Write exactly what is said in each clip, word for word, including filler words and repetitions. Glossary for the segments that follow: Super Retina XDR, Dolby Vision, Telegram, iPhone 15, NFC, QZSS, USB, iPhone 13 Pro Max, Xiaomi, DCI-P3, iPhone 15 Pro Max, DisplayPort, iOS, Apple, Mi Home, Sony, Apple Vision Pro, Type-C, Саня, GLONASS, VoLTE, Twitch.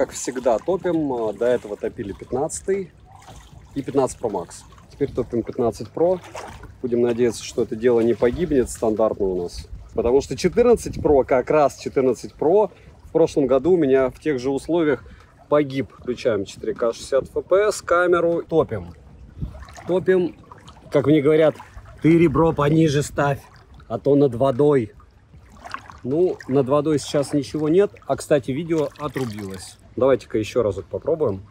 Как всегда топим, до этого топили пятнадцатый и пятнадцать Pro Max. Теперь топим пятнадцать Pro. Будем надеяться, что это дело не погибнет стандартно у нас. Потому что четырнадцать Pro, как раз четырнадцать Pro, в прошлом году у меня в тех же условиях погиб. Включаем четыре ка шестьдесят эф пи эс, камеру, топим. Топим, как мне говорят, ты ребро пониже ставь, а то над водой. Ну, над водой сейчас ничего нет. А, кстати, видео отрубилось. Давайте-ка еще разок попробуем.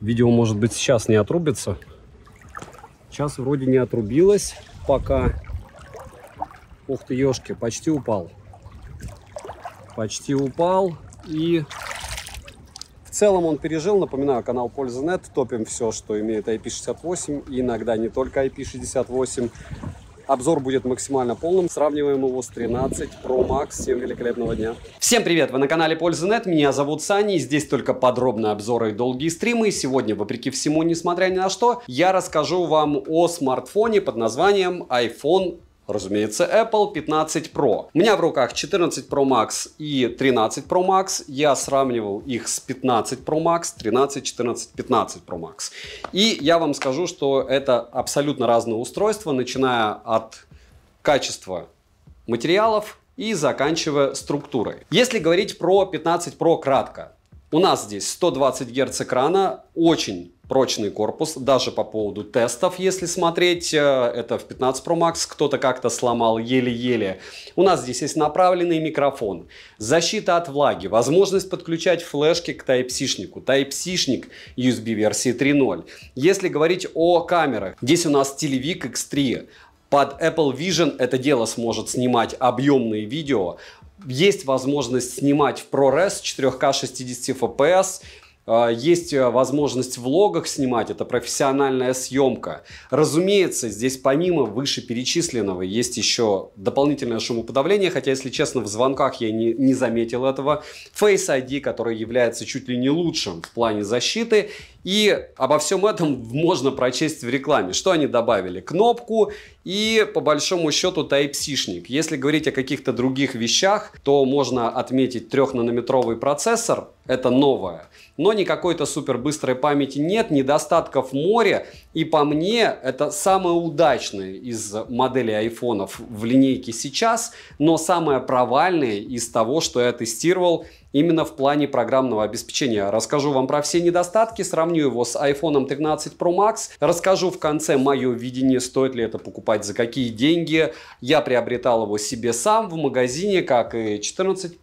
Видео, может быть, сейчас не отрубится. Сейчас вроде не отрубилось пока. Ух ты, ёшки, почти упал. Почти упал. И в целом он пережил. Напоминаю, канал Польза.нет. Топим все, что имеет ай пи шестьдесят восемь. И иногда не только ай пи шестьдесят восемь. Обзор будет максимально полным. Сравниваем его с тринадцать Pro Max. Всем великолепного дня. Всем привет, вы на канале Польза.нет. Меня зовут Саня, и здесь только подробные обзоры и долгие стримы. И сегодня, вопреки всему, несмотря ни на что, я расскажу вам о смартфоне под названием iPhone, разумеется, Apple пятнадцать Pro. У меня в руках четырнадцать Pro Max и тринадцать Pro Max. Я сравнивал их с пятнадцать Pro Max, тринадцать, четырнадцать, пятнадцать Pro Max. И я вам скажу, что это абсолютно разные устройства, начиная от качества материалов и заканчивая структурой. Если говорить про пятнадцать Pro кратко. У нас здесь сто двадцать герц экрана, очень прочный корпус, даже по поводу тестов, если смотреть, это в пятнадцать Pro Max кто-то как-то сломал еле-еле. У нас здесь есть направленный микрофон, защита от влаги, возможность подключать флешки к Type-C-шнику, Type-C-шник ю эс би версии три ноль. Если говорить о камерах, здесь у нас телевик икс три, под Apple Vision это дело сможет снимать объемные видео. Есть возможность снимать в ProRes четыре ка шестьдесят эф пи эс, есть возможность в влогах снимать, это профессиональная съемка. Разумеется, здесь помимо вышеперечисленного есть еще дополнительное шумоподавление, хотя, если честно, в звонках я не, не заметил этого. Face ай ди, который является чуть ли не лучшим в плане защиты. И обо всем этом можно прочесть в рекламе. Что они добавили? Кнопку и, по большому счету, Type-C-шник. Если говорить о каких-то других вещах, то можно отметить трёхнанометровый процессор. Это новое. Но никакой-то супербыстрой памяти нет, недостатков море. И по мне, это самое удачное из моделей айфонов в линейке сейчас, но самое провальное из того, что я тестировал, именно в плане программного обеспечения. Расскажу вам про все недостатки, сравню его с iPhone тринадцать Pro Max, расскажу в конце мое видение, стоит ли это покупать, за какие деньги. Я приобретал его себе сам в магазине, как и четырнадцать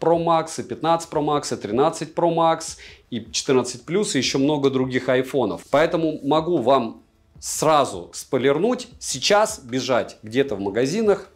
Pro Max, и пятнадцать Pro Max, и тринадцать Pro Max, и четырнадцать плюс, и еще много других айфонов. Поэтому могу вам сразу спойлернуть, сейчас бежать где-то в магазинах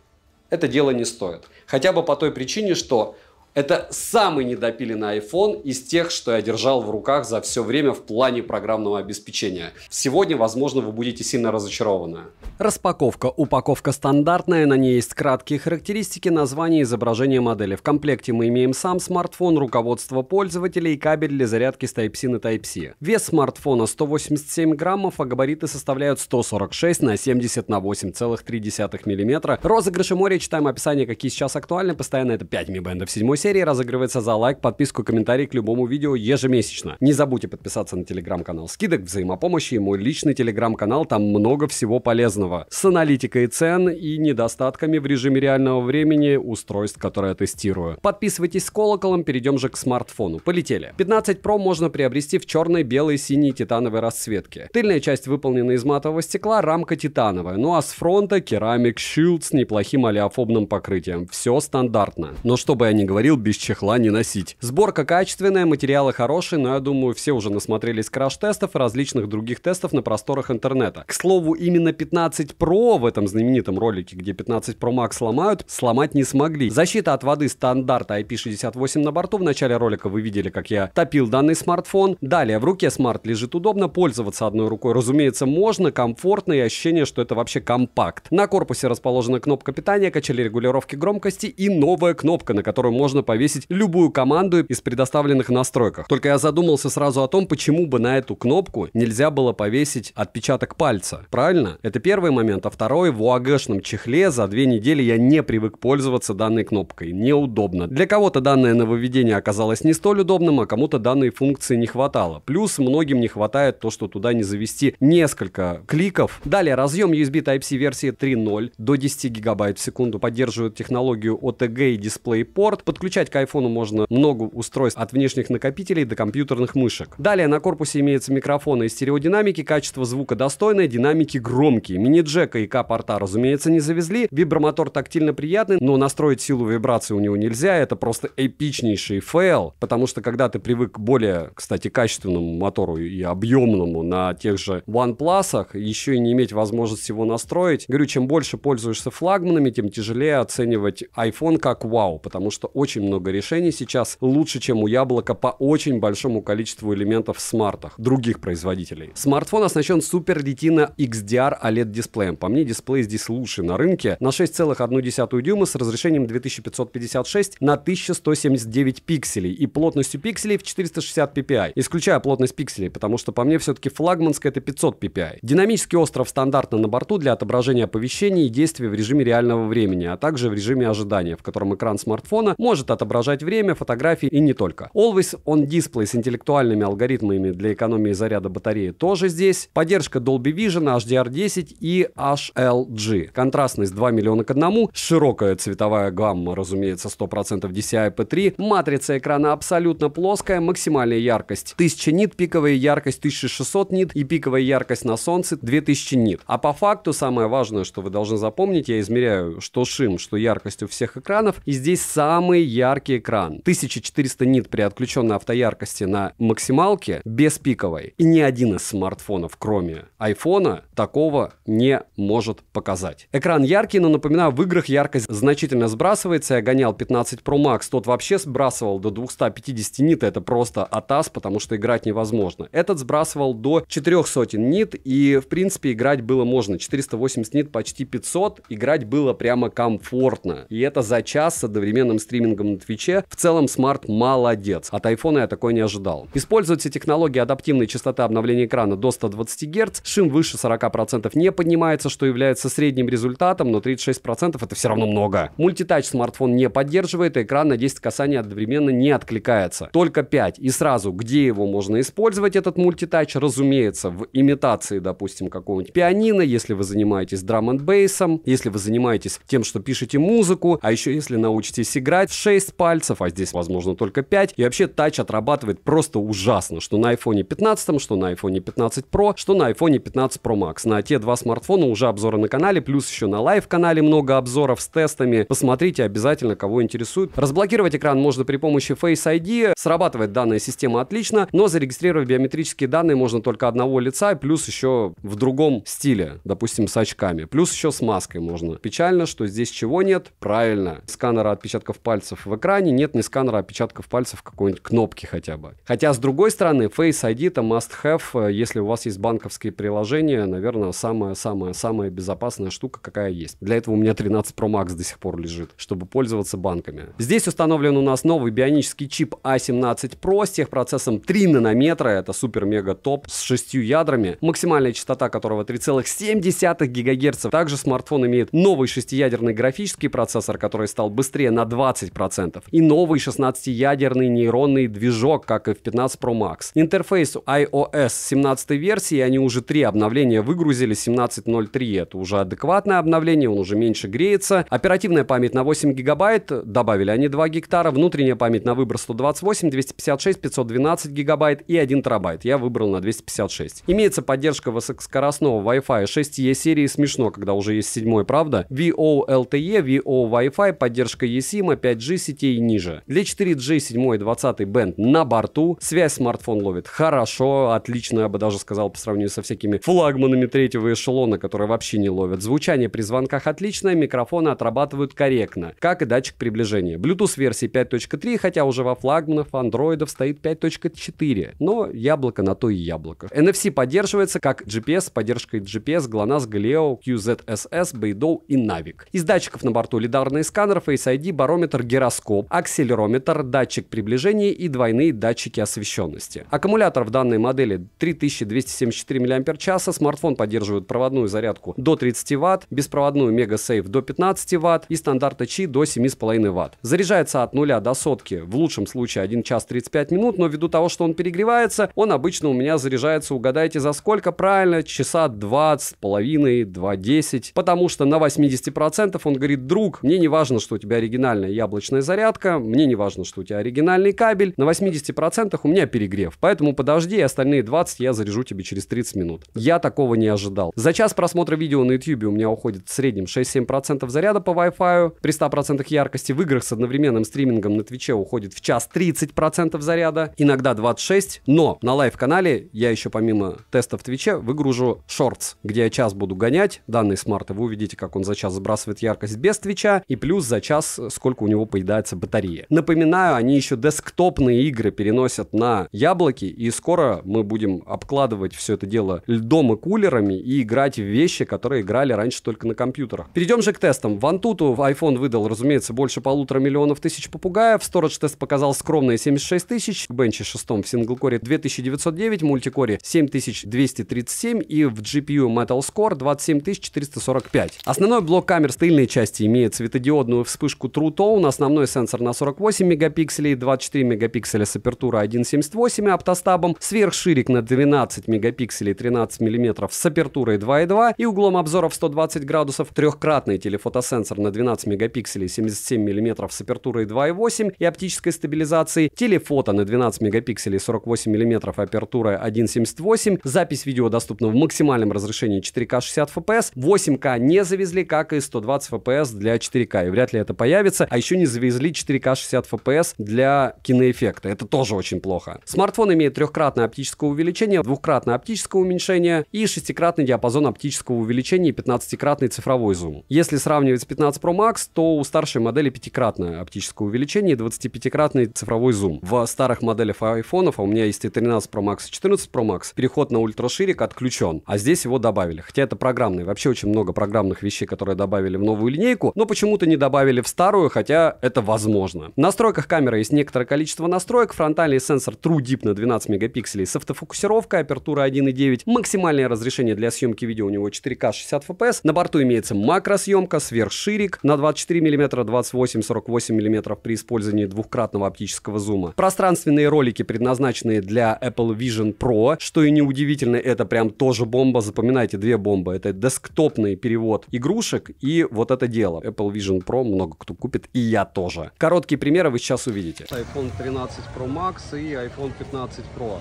это дело не стоит. Хотя бы по той причине, что это самый недопиленный iPhone из тех, что я держал в руках за все время в плане программного обеспечения. Сегодня, возможно, вы будете сильно разочарованы. Распаковка. Упаковка стандартная, на ней есть краткие характеристики, название, изображение модели. В комплекте мы имеем сам смартфон, руководство пользователя и кабель для зарядки с Type-C на Type-C. Вес смартфона сто восемьдесят семь граммов, а габариты составляют сто сорок шесть на семьдесят на восемь, целых три десятых миллиметра. Розыгрыши море, читаем описание, какие сейчас актуальны. Постоянно это пять ми-бендов седьмой серии. Разыгрывается за лайк, подписку и комментарий к любому видео ежемесячно. Не забудьте подписаться на телеграм-канал скидок, взаимопомощи и мой личный телеграм-канал, там много всего полезного. С аналитикой цен и недостатками в режиме реального времени устройств, которые я тестирую. Подписывайтесь с колоколом, перейдем же к смартфону. Полетели. пятнадцать Pro можно приобрести в черной, белой, синей титановой расцветке. Тыльная часть выполнена из матового стекла, рамка титановая. Ну а с фронта керамик шилд с неплохим олеофобным покрытием. Все стандартно. Но что бы я ни говорил, без чехла не носить. Сборка качественная, материалы хорошие, но я думаю, все уже насмотрелись краш-тестов и различных других тестов на просторах интернета. К слову, именно пятнадцать Pro в этом знаменитом ролике, где пятнадцать Pro Max ломают, сломать не смогли. Защита от воды стандарт ай пи шестьдесят восемь на борту. В начале ролика вы видели, как я топил данный смартфон. Далее, в руке смарт лежит удобно, пользоваться одной рукой, разумеется, можно, комфортно и ощущение, что это вообще компакт. На корпусе расположена кнопка питания, качели регулировки громкости и новая кнопка, на которую можно повесить любую команду из предоставленных в настройках. Только я задумался сразу о том, почему бы на эту кнопку нельзя было повесить отпечаток пальца. Правильно? Это первый момент. А второй, в ОАГшном чехле за две недели я не привык пользоваться данной кнопкой. Неудобно. Для кого-то данное нововведение оказалось не столь удобным, а кому-то данной функции не хватало. Плюс многим не хватает то, что туда не завести несколько кликов. Далее, разъем ю эс би Type-C версии три ноль до десяти гигабайт в секунду поддерживает технологию о ти джи и DisplayPort. Подключать к айфону можно много устройств от внешних накопителей до компьютерных мышек. Далее на корпусе имеются микрофоны и стереодинамики, качество звука достойное, динамики громкие. Мини-джека и К-порта, разумеется, не завезли, вибромотор тактильно приятный, но настроить силу вибрации у него нельзя, это просто эпичнейший фейл, потому что когда ты привык к более, кстати, качественному мотору и объемному на тех же OnePlus'ах, еще и не иметь возможности его настроить, говорю, чем больше пользуешься флагманами, тем тяжелее оценивать iPhone как вау, потому что очень много решений сейчас лучше, чем у Яблока по очень большому количеству элементов в смартах других производителей. Смартфон оснащен Super Retina икс ди ар о лед дисплеем. По мне, дисплей здесь лучше на рынке. На шесть целых одну десятую дюйма с разрешением две тысячи пятьсот пятьдесят шесть на тысяча сто семьдесят девять пикселей и плотностью пикселей в четыреста шестьдесят пи пи ай. Исключая плотность пикселей, потому что по мне все-таки флагманская это пятьсот пи пи ай. Динамический остров стандартно на борту для отображения оповещений и действий в режиме реального времени, а также в режиме ожидания, в котором экран смартфона может отображать время, фотографии и не только. Always on Display с интеллектуальными алгоритмами для экономии заряда батареи тоже здесь. Поддержка Dolby Vision, эйч ди ар десять и эйч эл джи. Контрастность два миллиона к одному. Широкая цветовая гамма, разумеется, сто процентов ди си ай пи три. Матрица экрана абсолютно плоская. Максимальная яркость тысяча нит, пиковая яркость тысяча шестьсот нит и пиковая яркость на солнце две тысячи нит. А по факту самое важное, что вы должны запомнить, я измеряю что шим, что яркость у всех экранов. И здесь самый яркий экран. тысяча четыреста нит при отключенной автояркости на максималке без пиковой. И ни один из смартфонов, кроме айфона, такого не может показать. Экран яркий, но, напоминаю, в играх яркость значительно сбрасывается. Я гонял пятнадцать Pro Max, тот вообще сбрасывал до двухсот пятидесяти нит, это просто атас, потому что играть невозможно. Этот сбрасывал до четырёхсот нит, и, в принципе, играть было можно. четыреста восемьдесят нит, почти пятьсот, играть было прямо комфортно. И это за час с одновременным стримингом на Твиче. В целом, смарт молодец. От айфона я такой не ожидал. Используется технология адаптивной частоты обновления экрана до ста двадцати герц. Шим выше сорока процентов не поднимается, что является средним результатом, но тридцать шесть процентов это все равно много. Мультитач смартфон не поддерживает, и экран на десять касаний одновременно не откликается. Только пять. И сразу, где его можно использовать, этот мультитач? Разумеется, в имитации, допустим, какого-нибудь пианино, если вы занимаетесь драм-н-бейсом, если вы занимаетесь тем, что пишете музыку, а еще если научитесь играть в шесть пальцев, а здесь, возможно, только пять. И вообще тач отрабатывает просто ужасно, что на айфоне пятнадцать, что на айфоне пятнадцать Pro, что на айфоне пятнадцать Pro Max. На те два смартфона уже обзоры на канале, плюс еще на лайв-канале много обзоров с тестами. Посмотрите обязательно, кого интересует. Разблокировать экран можно при помощи Face ай ди. Срабатывает данная система отлично, но зарегистрировать биометрические данные можно только одного лица, плюс еще в другом стиле, допустим, с очками. Плюс еще с маской можно. Печально, что здесь чего нет? Правильно. Сканера отпечатков пальцев в экране нет, не сканера отпечатков пальцев в какой-нибудь кнопки хотя бы. Хотя, с другой стороны, Face ай ди это must-have, если у вас есть банковские приложения, наверное, самая-самая-самая безопасная штука, какая есть. Для этого у меня тринадцать Pro Max до сих пор лежит, чтобы пользоваться банками. Здесь установлен у нас новый бионический чип а семнадцать Pro с техпроцессом три нанометра, это супер-мега-топ с шестью ядрами, максимальная частота которого три целых семь десятых гигагерца. Также смартфон имеет новый шестиядерный графический процессор, который стал быстрее на двадцать процентов, и новый шестнадцатиядерный нейронный движок, как и в пятнадцать Pro Max. Интерфейс iOS семнадцать версии, они уже три обновления выгрузили, семнадцать ноль три это уже адекватное обновление, он уже меньше греется. Оперативная память на восемь гигабайт, добавили они два гектара, внутренняя память на выбор сто двадцать восемь, двести пятьдесят шесть, пятьсот двенадцать гигабайт и один терабайт. Я выбрал на двести пятьдесят шесть. Имеется поддержка высокоскоростного Wi-Fi шесть и серии, смешно, когда уже есть седьмой, правда? VoLTE, VoWi-Fi, поддержка eSIM, пять джи сетей и ниже. Для четыре джи седьмой и двадцатый бенд на борту. Связь смартфон ловит хорошо, отлично, я бы даже сказал, по сравнению со всякими флагманами третьего эшелона, которые вообще не ловят. Звучание при звонках отличное, микрофоны отрабатывают корректно, как и датчик приближения. Bluetooth версии пять точка три, хотя уже во флагманах андроидов стоит пять точка четыре, но яблоко на то и яблоко. эн эф си поддерживается как джи пи эс с поддержкой джи пи эс, GLONASS, GLEO, QZSS, Beidou и Navic. Из датчиков на борту лидарный сканер, Face ай ди, барометр, гироскоп, гироскоп, акселерометр, датчик приближения и двойные датчики освещенности. Аккумулятор в данной модели три тысячи двести семьдесят четыре мАч, смартфон поддерживает проводную зарядку до тридцати ватт, беспроводную MegaSafe до пятнадцати ватт и стандарт Qi до семи с половиной ватт. Заряжается от нуля до сотки, в лучшем случае один час тридцать пять минут, но ввиду того, что он перегревается, он обычно у меня заряжается, угадайте за сколько, правильно, часа два с половиной, два десять, потому что на восьмидесяти процентах он говорит: друг, мне не важно, что у тебя оригинальная яблочная зарядка, мне не важно, что у тебя оригинальный кабель, на восьмидесяти процентах у меня перегрев, поэтому подожди, и остальные двадцать я заряжу тебе через тридцать минут. Я такого не ожидал. За час просмотра видео на YouTube у меня уходит в среднем шесть-семь процентов заряда по Wi-Fi при ста процентах яркости, в играх с одновременным стримингом на Twitch уходит в час тридцать процентов заряда, иногда двадцать шесть процентов, но на лайв-канале я еще помимо тестов в Twitch выгружу шортс, где я час буду гонять данный смарт, и вы увидите, как он за час сбрасывает яркость без Twitch, и плюс за час сколько у него поедается батарея. Напоминаю, они еще десктопные игры переносят на яблоки, и скоро мы будем обкладывать все это дело льдом и кулерами и играть в вещи, которые играли раньше только на компьютерах. Перейдем же к тестам. В Antutu iPhone выдал, разумеется, больше полутора миллионов тысяч попугаев. Storage тест показал скромные семьдесят шесть тысяч, в бенче шестом в синглкоре две тысячи девятьсот девять, в мультикоре семь тысяч двести тридцать семь и в джи пи ю Metal Score двадцать семь тысяч четыреста сорок пять. Основной блок камер с тыльной части имеет светодиодную вспышку True Tone, основной сенсор на сорок восемь мегапикселей, двадцать четыре мегапикселя с апертурой один целых семьдесят восемь сотых оптостабом, сверхширик на двенадцать мегапикселей тринадцать миллиметров с апертурой два и два и углом обзора в сто двадцать градусов, трехкратный телефотосенсор на двенадцать мегапикселей семьдесят семь миллиметров с апертурой два и восемь и оптической стабилизацией, телефото на двенадцать мегапикселей сорок восемь миллиметров, апертура один целых семьдесят восемь сотых, запись видео доступна в максимальном разрешении четыре ка шестьдесят эф пи эс, восемь ка не завезли, как и сто двадцать эф пи эс для четыре ка, и вряд ли это появится, а еще не завезли четыре ка шестьдесят эф пи эс для киноэффекта, это тоже очень плохо. Смартфон имеет трехкратное оптическое увеличение, двухкратное оптическое уменьшение и шестикратный диапазон оптического увеличения и пятнадцатикратный цифровой зум. Если сравнивать с пятнадцать Pro Max, то у старшей модели пятикратное оптическое увеличение и двадцатипятикратный цифровой зум. В старых моделях айфонов, а у меня есть и тринадцать Pro Max и четырнадцать Pro Max, переход на ультраширик отключен, а здесь его добавили, хотя это программный, вообще очень много программных вещей, которые добавили в новую линейку, но почему-то не добавили в старую, хотя это возможно. В настройках камеры есть некоторое количество настроек, фронтальный сенсор TrueDepth на двенадцать мегапикселей с автофокусировкой, апертура один и девять, максимальное разрешение для съемки видео у него четыре ка шестьдесят эф пи эс, на борту имеется макросъемка, сверхширик на двадцать четыре миллиметра, двадцать восемь сорок восемь миллиметров при использовании двухкратного оптического зума, пространственные ролики, предназначенные для Apple Vision Pro, что и неудивительно, это прям тоже бомба, запоминайте, две бомбы, это десктопный перевод игрушек и вот это дело. Apple Vision Pro много кто купит, и я тоже. Короткие примеры вы сейчас увидите. iPhone тринадцать Pro Max и iPhone пятнадцать Pro.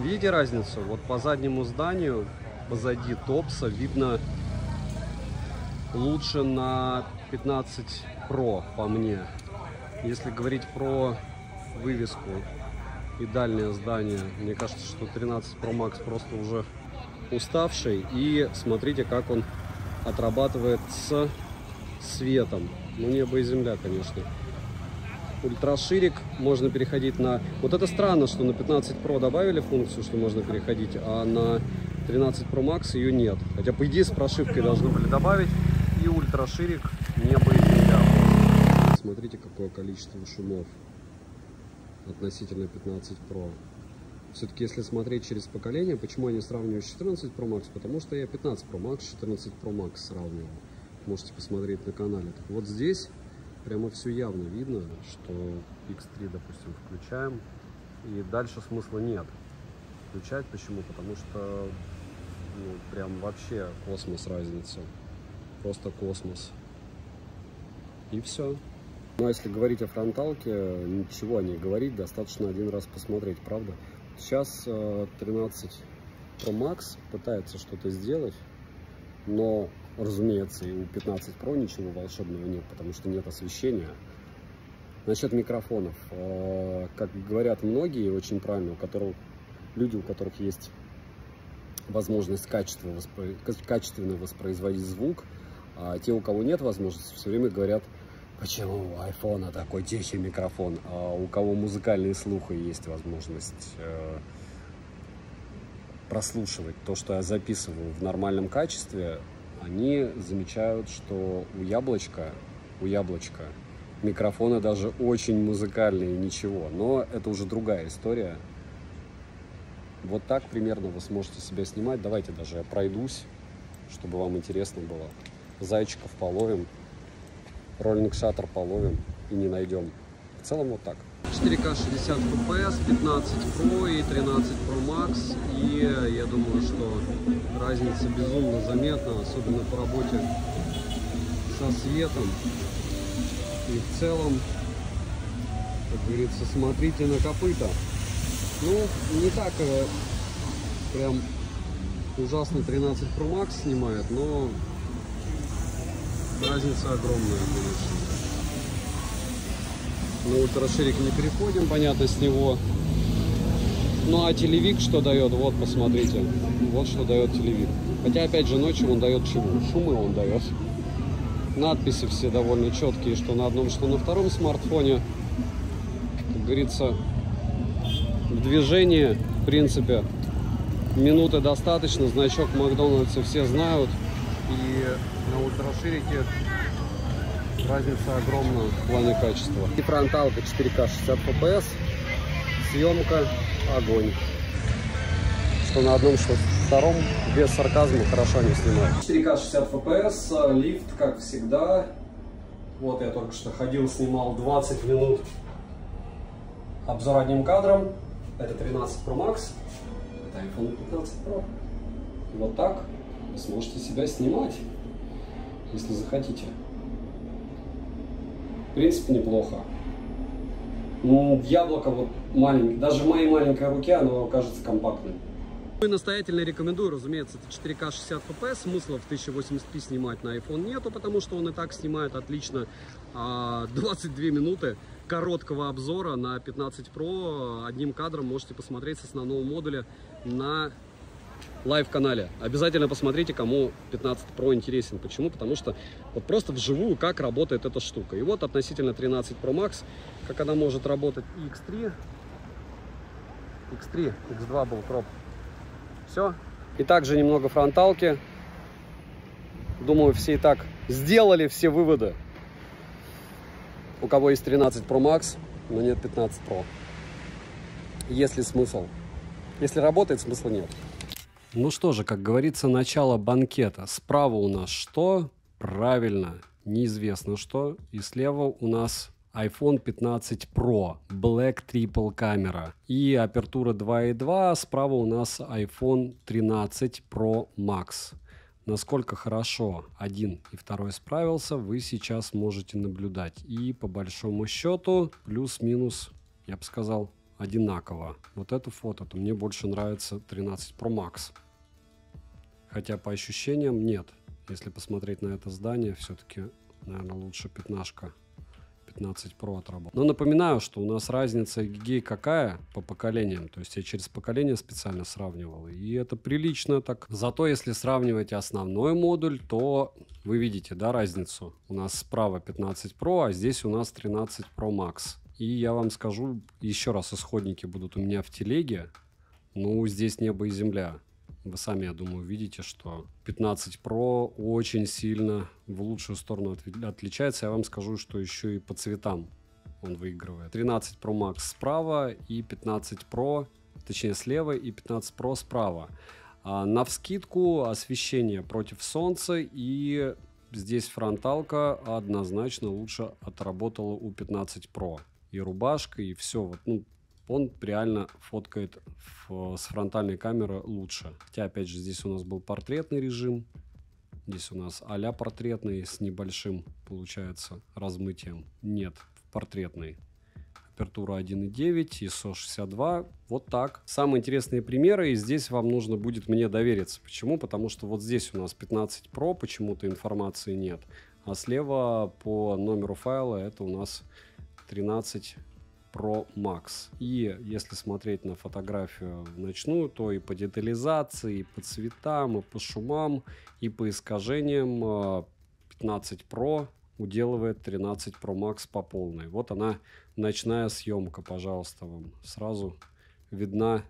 Видите разницу? Вот по заднему зданию, позади топса, видно лучше на пятнадцать Pro, по мне. Если говорить про вывеску и дальнее здание, мне кажется, что тринадцать Pro Max просто уже уставший. И смотрите, как он отрабатывает с светом. Ну, небо и земля, конечно. Ультраширик, можно переходить на... Вот это странно, что на пятнадцать Pro добавили функцию, что можно переходить, а на тринадцать Pro Max ее нет. Хотя, по идее, с прошивкой должны были добавить. И ультраширик, небо и земля. Смотрите, какое количество шумов относительно пятнадцать Pro. Все-таки, если смотреть через поколение, почему я не сравниваю с четырнадцать Pro Max? Потому что я пятнадцать Pro Max, четырнадцать Pro Max сравнивал. Можете посмотреть на канале. Так вот здесь прямо все явно видно, что икс три, допустим, включаем, и дальше смысла нет включать. Почему? Потому что, ну, прям вообще космос разница. Просто космос. И все. Ну, а если говорить о фронталке, ничего не говорить, достаточно один раз посмотреть, правда? Сейчас тринадцать Pro Max пытается что-то сделать, но, разумеется, и у пятнадцать Pro ничего волшебного нет, потому что нет освещения. Насчет микрофонов. Как говорят многие, очень правильно, у которых, люди, у которых есть возможность качественно воспро- качественно воспроизводить звук, а те, у кого нет возможности, все время говорят: почему у айфона такой тихий микрофон, а у кого музыкальные слухи, есть возможность э, прослушивать то, что я записываю в нормальном качестве, они замечают, что у яблочка, у яблочка микрофоны даже очень музыкальные, ничего. Но это уже другая история. Вот так примерно вы сможете себя снимать. Давайте даже я пройдусь, чтобы вам интересно было. Зайчиков половим, роллинг шаттер половим и не найдем. В целом вот так. четыре ка шестьдесят эф пи эс, пятнадцать про и тринадцать про макс. И я думаю, что разница безумно заметна, особенно по работе со светом. И в целом, как говорится, смотрите на копыта. Ну, не так прям ужасно тринадцать про макс снимает, но разница огромная, конечно. На ультраширик не переходим, понятно, с него. Ну, а телевик что дает? Вот, посмотрите. Вот что дает телевик. Хотя, опять же, ночью он дает чего? Шумы он дает. Надписи все довольно четкие, что на одном, что на втором смартфоне. Как говорится, в движении, в принципе, минуты достаточно. Значок Макдональдса все знают. И на ультраширике разница огромная в плане качества. И фронталка четыре ка шестьдесят эф пи эс. Съемка огонь. Что на одном, что на втором, без сарказма, хорошо не снимает. четыре ка шестьдесят эф пи эс, лифт, как всегда. Вот я только что ходил, снимал двадцать минут обзор одним кадром. Это тринадцать про макс, это айфон пятнадцать про. Вот так вы сможете себя снимать, если захотите. В принципе, неплохо. Яблоко вот маленькое, даже в моей маленькой руке оно кажется компактным. Ну и настоятельно рекомендую, разумеется, это четыре ка шестьдесят эф пи эс, смысла в тысяча восемьдесят пи снимать на iPhone нету, потому что он и так снимает отлично. Двадцать две минуты короткого обзора на пятнадцать про одним кадром можете посмотреть с основного модуля на лайв-канале. Обязательно посмотрите, кому пятнадцать про интересен. Почему? Потому что вот просто вживую, как работает эта штука. И вот относительно тринадцать про макс, как она может работать. Икс три, икс три, икс два был кроп. Все. И также немного фронталки. Думаю, все и так сделали все выводы. У кого есть тринадцать про макс, но нет пятнадцать про. Есть ли смысл? Если работает, смысла нет. Ну что же, как говорится, начало банкета. Справа у нас что? Правильно, неизвестно что. И слева у нас айфон пятнадцать про, Black Triple камера. И апертура два и два. Справа у нас айфон тринадцать про макс. Насколько хорошо один и второй справился, вы сейчас можете наблюдать. И по большому счету, плюс-минус, я бы сказал, одинаково. Вот это фото, то мне больше нравится тринадцать про макс. Хотя по ощущениям нет. Если посмотреть на это здание, все-таки, наверное, лучше пятнашка. пятнадцать про отработал. Но напоминаю, что у нас разница гигей какая по поколениям. То есть я через поколение специально сравнивал. И это прилично так. Зато если сравнивать основной модуль, то вы видите, да, разницу. У нас справа пятнадцать про, а здесь у нас тринадцать про макс. И я вам скажу, еще раз, исходники будут у меня в телеге. Ну, здесь небо и земля. Вы сами, я думаю, видите, что пятнадцать про очень сильно в лучшую сторону отличается. Я вам скажу, что еще и по цветам он выигрывает. тринадцать про макс справа и пятнадцать про, точнее слева, и пятнадцать про справа. А навскидку освещение против солнца, и здесь фронталка однозначно лучше отработала у пятнадцать про. И рубашка, и все. Вот, ну, он реально фоткает в, с фронтальной камеры лучше. Хотя, опять же, здесь у нас был портретный режим. Здесь у нас а-ля портретный с небольшим, получается, размытием. Нет, портретный. Апертура один и девять, ай эс о шестьдесят два. Вот так. Самые интересные примеры, и здесь вам нужно будет мне довериться. Почему? Потому что вот здесь у нас пятнадцать про, почему-то информации нет. А слева по номеру файла это у нас тринадцать про макс. И если смотреть на фотографию вручную, то и по детализации, и по цветам, и по шумам, и по искажениям пятнадцать про уделывает тринадцать про макс по полной. Вот она, ночная съемка, пожалуйста, вам сразу видна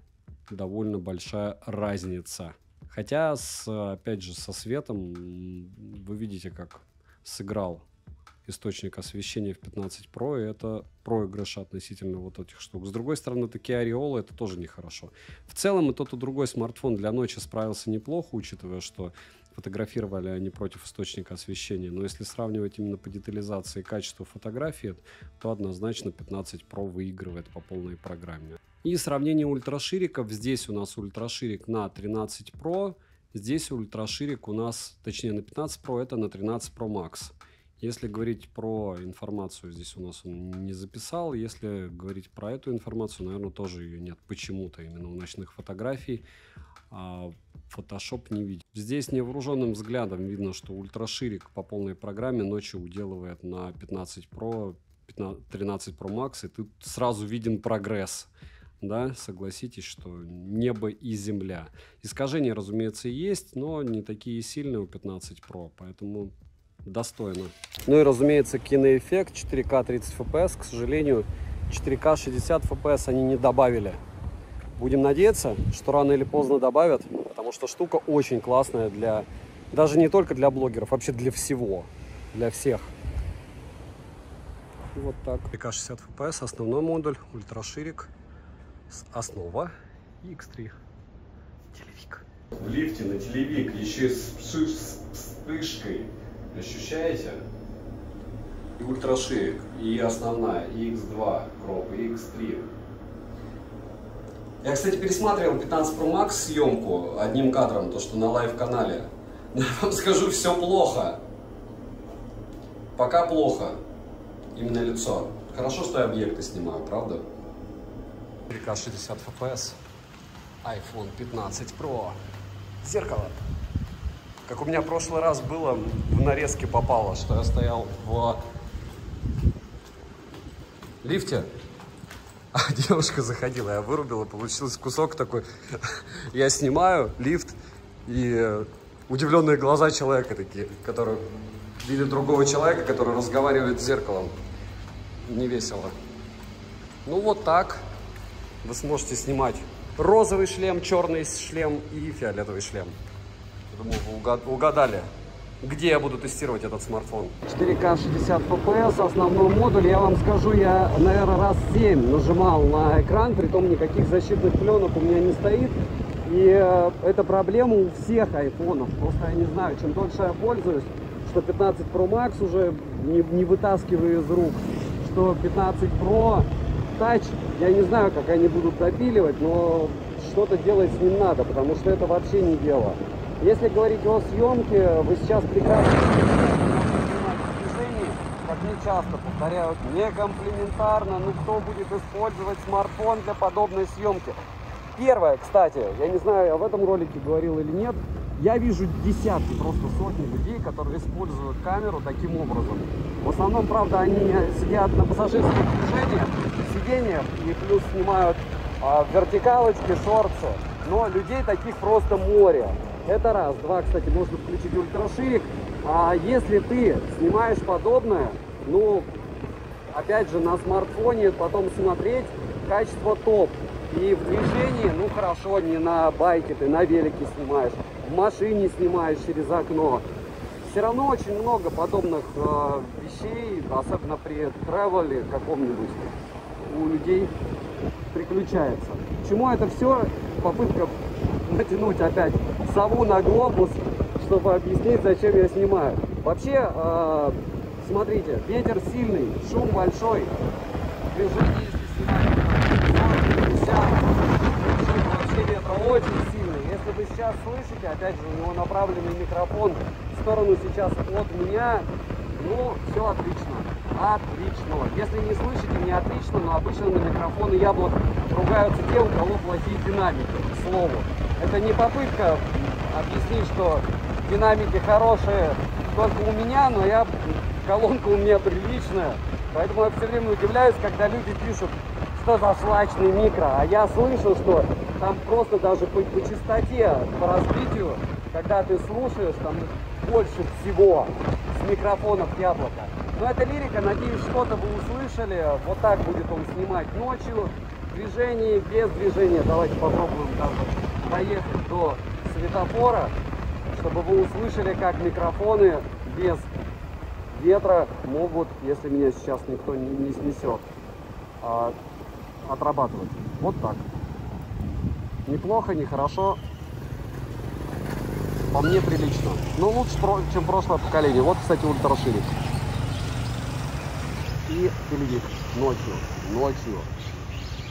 довольно большая разница. Хотя, с, опять же, со светом вы видите, как сыграл источник освещения в пятнадцать про, и это проигрыш относительно вот этих штук. С другой стороны, такие ореолы, это тоже нехорошо. В целом, и тот, и другой смартфон для ночи справился неплохо, учитывая, что фотографировали они против источника освещения. Но если сравнивать именно по детализации и качеству фотографии, то однозначно пятнадцать про выигрывает по полной программе. И сравнение ультрашириков. Здесь у нас ультраширик на тринадцать про, здесь ультраширик у нас, точнее на пятнадцать про, это на тринадцать про макс. Если говорить про информацию, здесь у нас он не записал. Если говорить про эту информацию, наверное, тоже ее нет почему-то именно у ночных фотографий. Фотошоп не видит. Здесь невооруженным взглядом видно, что ультраширик по полной программе ночью уделывает на пятнадцать про, тринадцать про макс, и тут сразу виден прогресс. Да, согласитесь, что небо и земля. Искажения, разумеется, есть, но не такие сильные у пятнадцать про, поэтому достойно. Ну и, разумеется, киноэффект четыре ка тридцать эф пи эс, к сожалению, четыре ка шестьдесят эф пи эс они не добавили. Будем надеяться, что рано или поздно добавят, потому что штука очень классная для, даже не только для блогеров, вообще для всего, для всех. И вот так. четыре ка шестьдесят эф пи эс, основной модуль, ультраширик, основа и икс три. Телевик. В лифте на телевик, еще и с вспышкой, ощущаете? И ультраширик, и основная, и икс два кроп, и икс три. Я, кстати, пересматривал пятнадцать про макс съемку одним кадром, то, что на лайв-канале. Но я вам скажу, все плохо. Пока плохо. Именно лицо. Хорошо, что я объекты снимаю, правда? четыре ка шестьдесят эф пи эс. iPhone пятнадцать про. Зеркало. Как у меня в прошлый раз было, в нарезке попало, что я стоял в лифте. А девушка заходила, я вырубила, получился кусок такой. Я снимаю лифт, и удивленные глаза человека такие, которые видят другого человека, который разговаривает с зеркалом. Не весело. Ну вот так вы сможете снимать розовый шлем, черный шлем и фиолетовый шлем. Я думаю, вы угадали, где я буду тестировать этот смартфон. четыре ка шестьдесят эф пи эс, основной модуль. Я вам скажу, я, наверное, раз семь нажимал на экран, притом никаких защитных пленок у меня не стоит. И э, это проблема у всех айфонов. Просто я не знаю, чем дольше я пользуюсь, что пятнадцать про макс уже не, не вытаскиваю из рук, что пятнадцать про тач, я не знаю, как они будут допиливать, но что-то делать с ним надо, потому что это вообще не дело. Если говорить о съемке, вы сейчас прекрасно движении, как мне часто повторяют, некомплиментарно, ну кто будет использовать смартфон для подобной съемки? Первое, кстати, я не знаю, я в этом ролике говорил или нет, я вижу десятки, просто сотни людей, которые используют камеру таким образом. В основном, правда, они сидят на пассажирских движениях, сиденьях, и плюс снимают а, вертикалочки, шорты, но людей таких просто море. Это раз. Два, кстати, можно включить ультраширик. А если ты снимаешь подобное, ну, опять же, на смартфоне потом смотреть, качество топ. И в движении, ну, хорошо, не на байке ты, на велике снимаешь, в машине снимаешь через окно. Все равно очень много подобных э, вещей, особенно при тревеле каком-нибудь, у людей приключается. К чему это все? Попытка натянуть опять сову на глобус, чтобы объяснить, зачем я снимаю. Вообще, э, смотрите, ветер сильный, шум большой, движение, если снимать, вообще ветра очень сильный. Если вы сейчас слышите, опять же, у него направленный микрофон в сторону сейчас от меня, ну, все отлично. Отлично. Если не слышите, не отлично, но обычно на микрофоны яблок ругаются те, у кого плохие динамики, к слову. Это не попытка объяснить, что динамики хорошие только у меня, но я, колонка у меня приличная. Поэтому я все время удивляюсь, когда люди пишут, что за шлачный микро. А я слышу, что там просто даже по, по частоте, по разбитию, когда ты слушаешь, там больше всего с микрофонов яблока. Но это лирика, надеюсь, что-то вы услышали. Вот так будет он снимать ночью. Движение, без движения. Давайте попробуем даже доехать до светофора, чтобы вы услышали, как микрофоны без ветра могут, если меня сейчас никто не, не снесет, а, отрабатывать. Вот так. Неплохо, нехорошо. По мне прилично. Но лучше, чем прошлое поколение. Вот, кстати, ультраширик. И телевизор ночью. Ночью.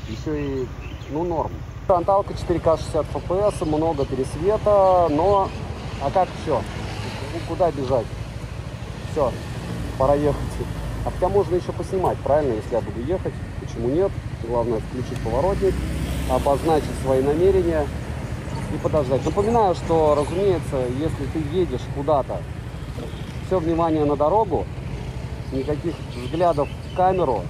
Еще и, ну, норм. Фронталка четыре ка шестьдесят эф пэ эс, много пересвета, но... А как все? Куда бежать? Все, пора ехать. А хотя можно еще поснимать, правильно, если я буду ехать. Почему нет? Главное включить поворотник, обозначить свои намерения и подождать. Напоминаю, что, разумеется, если ты едешь куда-то, все внимание на дорогу, никаких взглядов в камеру,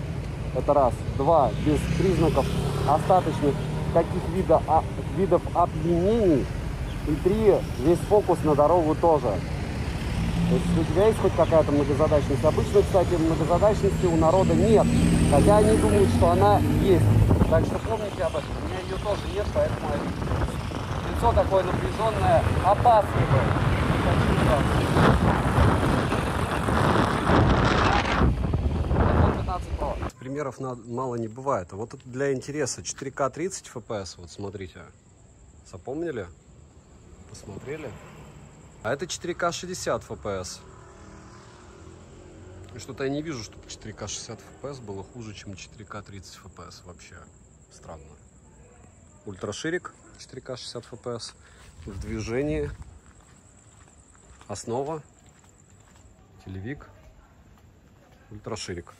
это раз. Два, без признаков остаточных каких видов, а, видов опьянений. И три, весь фокус на дорогу тоже. То есть у тебя есть хоть какая-то многозадачность? Обычно, кстати, многозадачности у народа нет, хотя они думают, что она есть. Так что помните об этом. У меня ее тоже нет, поэтому лицо такое напряженное, опасное. iPhone пятнадцать Pro. Примеров мало не бывает. Вот это для интереса. четыре ка тридцать эф пэ эс, вот смотрите. Запомнили? Посмотрели? А это четыре ка шестьдесят эф пэ эс. И что-то я не вижу, чтобы четыре ка шестьдесят эф пэ эс было хуже, чем четыре ка тридцать эф пэ эс. Вообще странно. Ультраширик четыре ка шестьдесят эф пэ эс. В движении. Основа. Телевик. Ультраширик.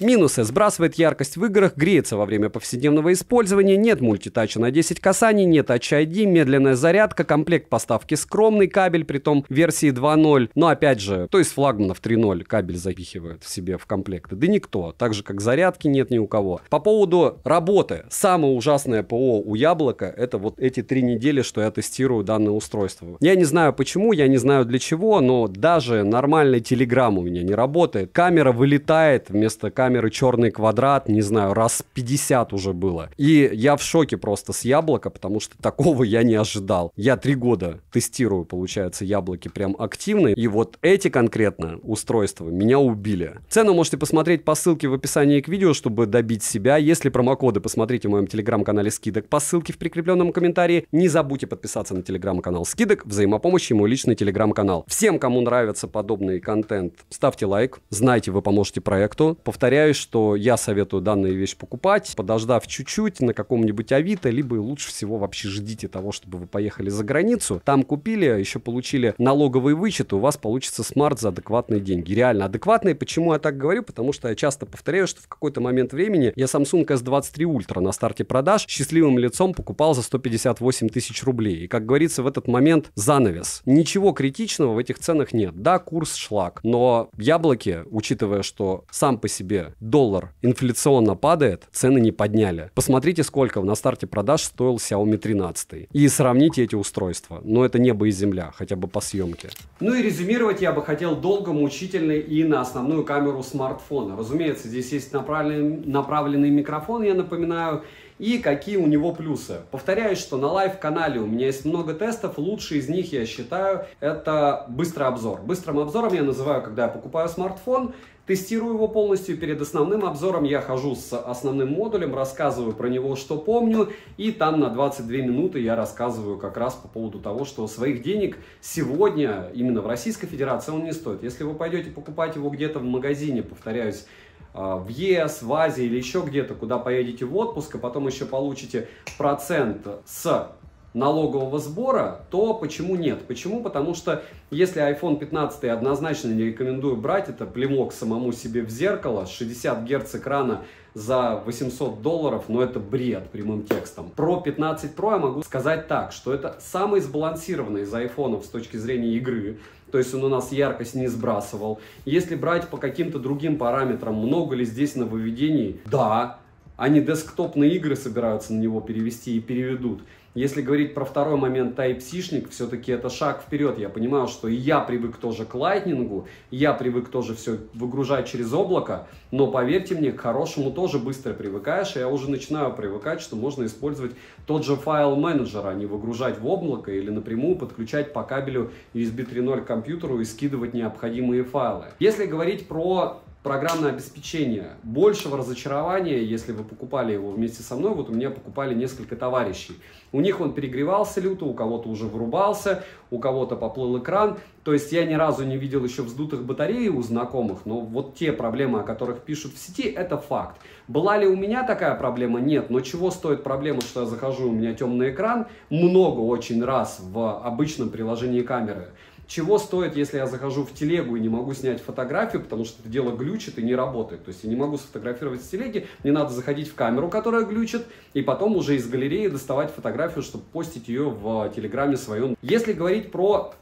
Минусы. Сбрасывает яркость в играх, греется во время повседневного использования, нет мультитача на десять касаний, нет эйч ай ди, медленная зарядка, комплект поставки скромный, кабель, притом версии два ноль. Но опять же, кто из флагманов три ноль кабель запихивает в себе в комплекты? Да никто. Так же, как зарядки нет ни у кого. По поводу работы. Самое ужасное ПО у Яблока — это вот эти три недели, что я тестирую данное устройство. Я не знаю почему, я не знаю для чего, но даже нормальный Telegram у меня не работает. Камера вылетает вместо камеры. Камеры черный квадрат, не знаю, раз пятьдесят уже было. И я в шоке просто с Яблока, потому что такого я не ожидал. Я три года тестирую, получается, Яблоки прям активно. И вот эти конкретно устройства меня убили. Цену можете посмотреть по ссылке в описании к видео, чтобы добить себя. Если промокоды, посмотрите в моем телеграм-канале скидок по ссылке в прикрепленном комментарии. Не забудьте подписаться на телеграм-канал скидок, взаимопомощи, мой личный телеграм-канал. Всем, кому нравится подобный контент, ставьте лайк. Знайте, вы поможете проекту. Повторяю, что я советую данную вещь покупать, подождав чуть-чуть на каком-нибудь авито, либо лучше всего вообще ждите того, чтобы вы поехали за границу, там купили, еще получили налоговый вычет, у вас получится смарт за адекватные деньги. Реально адекватные. Почему я так говорю? Потому что я часто повторяю, что в какой-то момент времени я Samsung эс двадцать три ультра на старте продаж счастливым лицом покупал за сто пятьдесят восемь тысяч рублей. И, как говорится, в этот момент занавес. Ничего критичного в этих ценах нет. Да, курс шлак, но Яблоки, учитывая, что сам по себе доллар инфляционно падает, цены не подняли. Посмотрите, сколько на старте продаж стоил Xiaomi тринадцать. И сравните эти устройства. Но это небо и земля, хотя бы по съемке. Ну и резюмировать я бы хотел долго, мучительно и на основную камеру смартфона. Разумеется, здесь есть направленный, направленный микрофон, я напоминаю. И какие у него плюсы. Повторяюсь, что на лайв-канале у меня есть много тестов. Лучший из них, я считаю, это быстрый обзор. Быстрым обзором я называю, когда я покупаю смартфон, тестирую его полностью. Перед основным обзором я хожу с основным модулем, рассказываю про него, что помню. И там на двадцать две минуты я рассказываю как раз по поводу того, что своих денег сегодня именно в Российской Федерации он не стоит. Если вы пойдете покупать его где-то в магазине, повторяюсь, в ЕС, в Азии или еще где-то, куда поедете в отпуск, а потом еще получите процент с налогового сбора, то почему нет? Почему? Потому что если айфон пятнадцать однозначно не рекомендую брать, это плевок самому себе в зеркало, шестьдесят герц экрана за восемьсот долларов, но это бред прямым текстом. Про пятнадцать про я могу сказать так, что это самый сбалансированный из айфонов с точки зрения игры, то есть он у нас яркость не сбрасывал. Если брать по каким-то другим параметрам, много ли здесь нововведений? Да. Они десктопные игры собираются на него перевести и переведут. Если говорить про второй момент, Type-C-шник, все-таки это шаг вперед. Я понимаю, что и я привык тоже к лайтнингу, я привык тоже все выгружать через облако, но поверьте мне, к хорошему тоже быстро привыкаешь, и я уже начинаю привыкать, что можно использовать тот же файл-менеджер, а не выгружать в облако или напрямую подключать по кабелю ю эс би три точка ноль к компьютеру и скидывать необходимые файлы. Если говорить про программное обеспечение. Большего разочарования, если вы покупали его вместе со мной, вот у меня покупали несколько товарищей. У них он перегревался люто, у кого-то уже вырубался, у кого-то поплыл экран. То есть я ни разу не видел еще вздутых батарей у знакомых, но вот те проблемы, о которых пишут в сети, это факт. Была ли у меня такая проблема? Нет. Но чего стоит проблема, что я захожу, у меня темный экран, много очень раз в обычном приложении камеры. Чего стоит, если я захожу в телегу и не могу снять фотографию, потому что это дело глючит и не работает. То есть я не могу сфотографировать с телеги, мне надо заходить в камеру, которая глючит, и потом уже из галереи доставать фотографию, чтобы постить ее в Телеграме своем. Если говорить про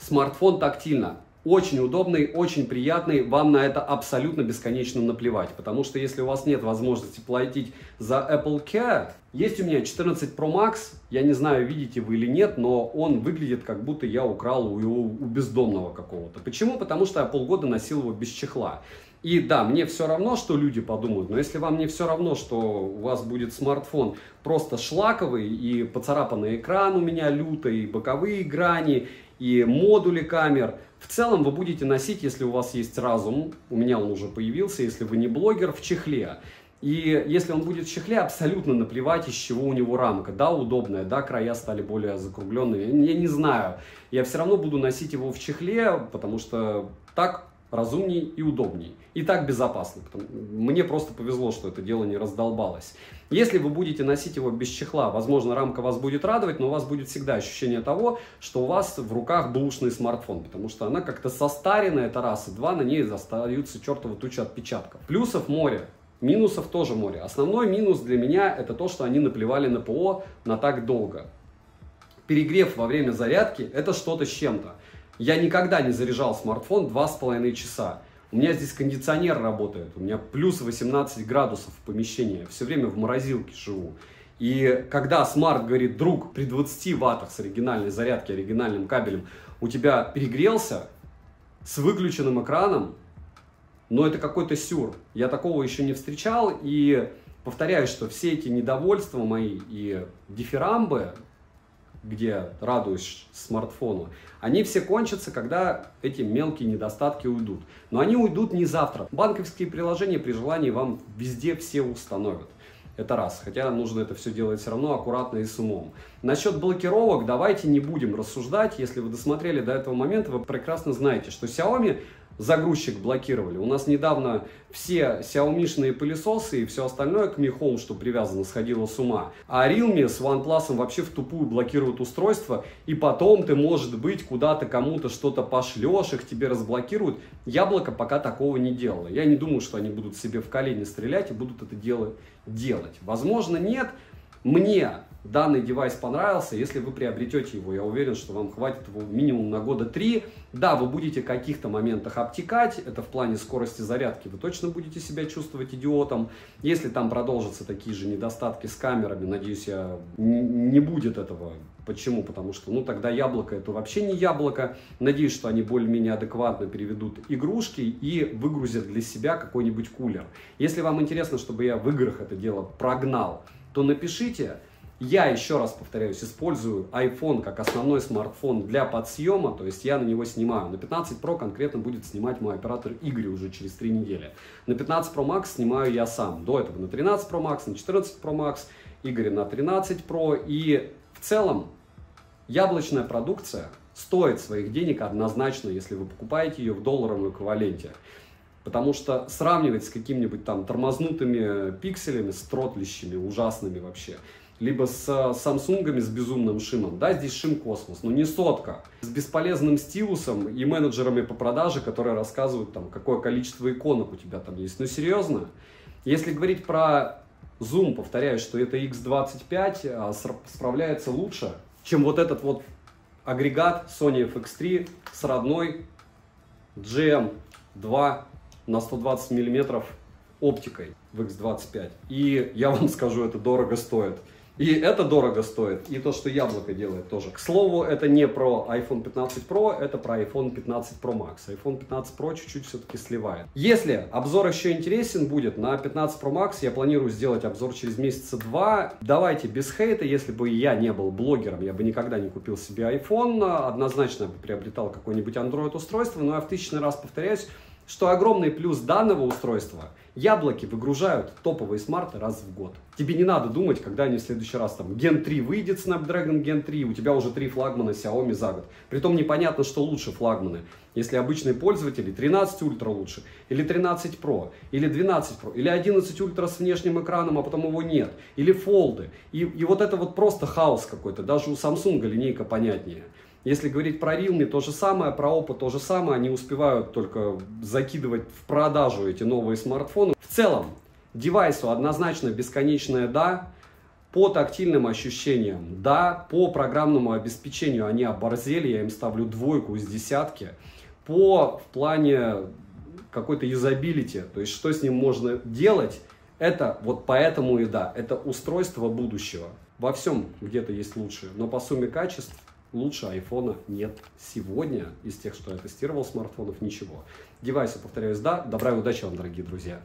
смартфон тактильно. Очень удобный, очень приятный, вам на это абсолютно бесконечно наплевать, потому что если у вас нет возможности платить за Apple Care, есть у меня четырнадцать Pro Max, я не знаю, видите вы или нет, но он выглядит, как будто я украл у, его, у бездомного какого-то. Почему? Потому что я полгода носил его без чехла. И да, мне все равно, что люди подумают, но если вам не все равно, что у вас будет смартфон просто шлаковый, и поцарапанный экран у меня лютый, и боковые грани, и модули камер, в целом вы будете носить, если у вас есть разум, у меня он уже появился, если вы не блогер, в чехле. И если он будет в чехле, абсолютно наплевать, из чего у него рамка. Да, удобная, да, края стали более закругленными, я не знаю. Я все равно буду носить его в чехле, потому что так разумней и удобней. И так безопасно. Мне просто повезло, что это дело не раздолбалось. Если вы будете носить его без чехла, возможно, рамка вас будет радовать, но у вас будет всегда ощущение того, что у вас в руках бэушный смартфон, потому что она как-то состарена, это раз, и два, на ней остаются чертовы тучи отпечатков. Плюсов море. Минусов тоже море. Основной минус для меня это то, что они наплевали на ПО на так долго. Перегрев во время зарядки это что-то с чем-то. Я никогда не заряжал смартфон два с половиной часа. У меня здесь кондиционер работает, у меня плюс восемнадцать градусов в помещении, я все время в морозилке живу. И когда смарт говорит, друг, при двадцати ваттах с оригинальной зарядки, оригинальным кабелем у тебя перегрелся с выключенным экраном, но это какой-то сюр. Я такого еще не встречал и повторяю, что все эти недовольства мои и дифирамбы, где радуешь смартфону, они все кончатся, когда эти мелкие недостатки уйдут. Но они уйдут не завтра. Банковские приложения при желании вам везде все установят. Это раз. Хотя нужно это все делать все равно аккуратно и с умом. Насчет блокировок давайте не будем рассуждать. Если вы досмотрели до этого момента, вы прекрасно знаете, что Xiaomi загрузчик блокировали. У нас недавно все Xiaomi-шные пылесосы и все остальное к Mi Home, что привязано, сходило с ума. А Realme с OnePlus вообще в тупую блокируют устройство, и потом ты, может быть, куда-то кому-то что-то пошлешь, их тебе разблокируют. Яблоко пока такого не делало. Я не думаю, что они будут себе в колени стрелять и будут это дело делать. Возможно, нет. Мне данный девайс понравился, если вы приобретете его, я уверен, что вам хватит его минимум на года три. Да, вы будете в каких-то моментах обтекать, это в плане скорости зарядки, вы точно будете себя чувствовать идиотом. Если там продолжатся такие же недостатки с камерами, надеюсь, я... не будет этого. Почему? Потому что, ну, тогда яблоко это вообще не яблоко. Надеюсь, что они более-менее адекватно переведут игрушки и выгрузят для себя какой-нибудь кулер. Если вам интересно, чтобы я в играх это дело прогнал, то напишите. Я, еще раз повторяюсь, использую iPhone как основной смартфон для подсъема, то есть я на него снимаю. На пятнадцать Pro конкретно будет снимать мой оператор Игорь уже через три недели. На пятнадцать Pro Max снимаю я сам. До этого на тринадцать Pro Max, на четырнадцать Pro Max, Игорь на тринадцать Pro. И в целом яблочная продукция стоит своих денег однозначно, если вы покупаете ее в долларовом эквиваленте. Потому что сравнивать с какими-нибудь там тормознутыми пикселями, с тротлищами ужасными вообще, либо с Samsung с безумным шимом, да, здесь шим космос, но не сотка, с бесполезным стилусом и менеджерами по продаже, которые рассказывают там, какое количество иконок у тебя там есть. Ну серьезно, если говорить про зум, повторяю, что это икс двадцать пять справляется лучше, чем вот этот вот агрегат Sony эф икс три с родной джи эм два на сто двадцать миллиметров оптикой. в икс двадцать пять. И я вам скажу, это дорого стоит. И это дорого стоит, и то, что яблоко делает тоже. К слову, это не про iPhone пятнадцать Pro, это про iPhone пятнадцать Pro Max. iPhone пятнадцать Pro чуть-чуть все-таки сливает. Если обзор еще интересен будет на пятнадцать Pro Max, я планирую сделать обзор через месяца два. Давайте без хейта, если бы я не был блогером, я бы никогда не купил себе iPhone, однозначно я бы приобретал какое-нибудь Android-устройство, но я в тысячный раз повторяюсь, что огромный плюс данного устройства – яблоки выгружают топовые смарты раз в год. Тебе не надо думать, когда они в следующий раз, там, Ген три выйдет, Snapdragon Ген три, у тебя уже три флагмана Xiaomi за год. Притом непонятно, что лучше флагманы. Если обычные пользователи, тринадцать ультра лучше, или тринадцать Pro, или двенадцать Pro, или одиннадцать ультра с внешним экраном, а потом его нет, или фолды. И, и вот это вот просто хаос какой-то, даже у Samsung линейка понятнее. Если говорить про Realme, то же самое, про Oppo то же самое, они успевают только закидывать в продажу эти новые смартфоны. В целом, девайсу однозначно бесконечное «да», по тактильным ощущениям «да», по программному обеспечению они оборзели, я им ставлю двойку из десятки, по в плане какой-то юзабилити, то есть что с ним можно делать, это вот поэтому и «да», это устройство будущего. Во всем где-то есть лучшее, но по сумме качеств лучше айфона нет сегодня. Из тех, что я тестировал смартфонов, ничего. Девайсы, повторяюсь, да. Добра и удачи вам, дорогие друзья.